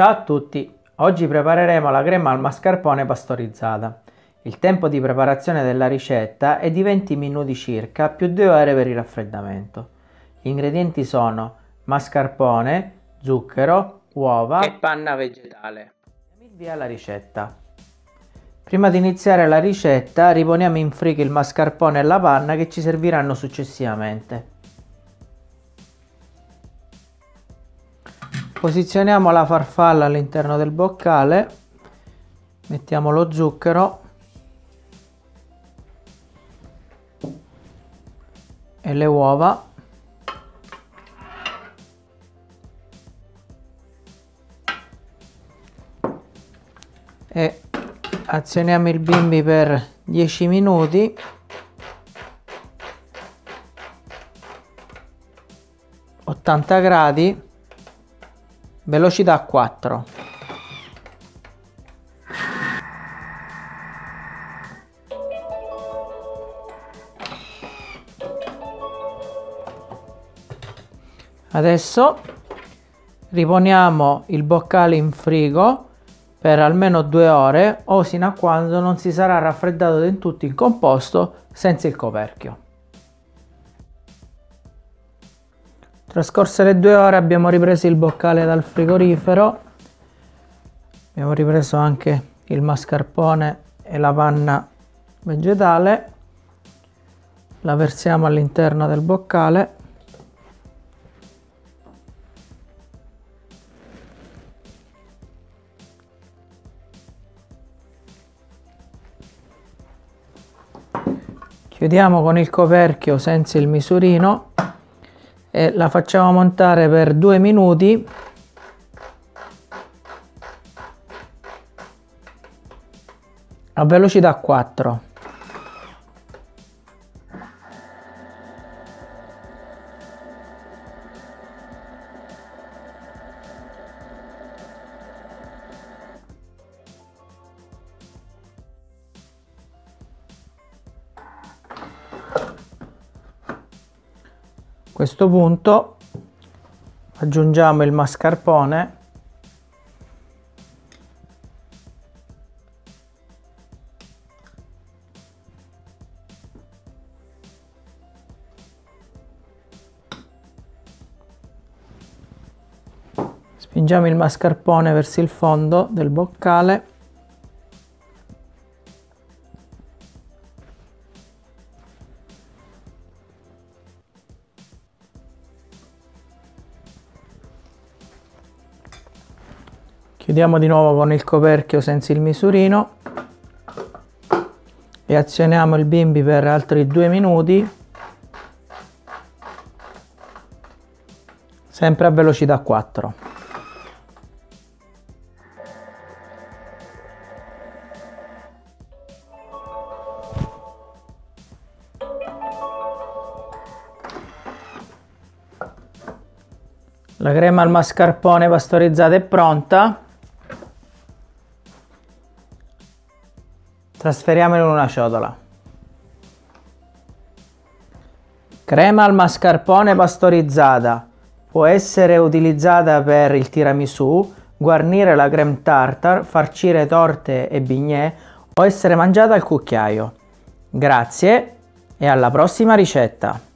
Ciao a tutti, oggi prepareremo la crema al mascarpone pastorizzata. Il tempo di preparazione della ricetta è di 20 minuti circa più 2 ore per il raffreddamento. Gli ingredienti sono mascarpone, zucchero, uova e panna vegetale. Andiamo via alla ricetta. Prima di iniziare la ricetta riponiamo in frigo il mascarpone e la panna che ci serviranno successivamente. Posizioniamo la farfalla all'interno del boccale, mettiamo lo zucchero e le uova. E azioniamo il bimby per 10 minuti. A 80 gradi. Velocità 4. Adesso riponiamo il boccale in frigo per almeno 2 ore o sino a quando non si sarà raffreddato del tutto il composto senza il coperchio. Trascorse le 2 ore abbiamo ripreso il boccale dal frigorifero, abbiamo ripreso anche il mascarpone e la panna vegetale, la versiamo all'interno del boccale . Chiudiamo con il coperchio senza il misurino e la facciamo montare per 2 minuti a velocità 4. A questo punto aggiungiamo il mascarpone . Spingiamo il mascarpone verso il fondo del boccale . Chiudiamo di nuovo con il coperchio senza il misurino e azioniamo il bimby per altri 2 minuti, sempre a velocità 4. La crema al mascarpone pastorizzata è pronta. Trasferiamo in una ciotola. Crema al mascarpone pastorizzata. Può essere utilizzata per il tiramisù, guarnire la crème tartar, farcire torte e bignè o essere mangiata al cucchiaio. Grazie e alla prossima ricetta!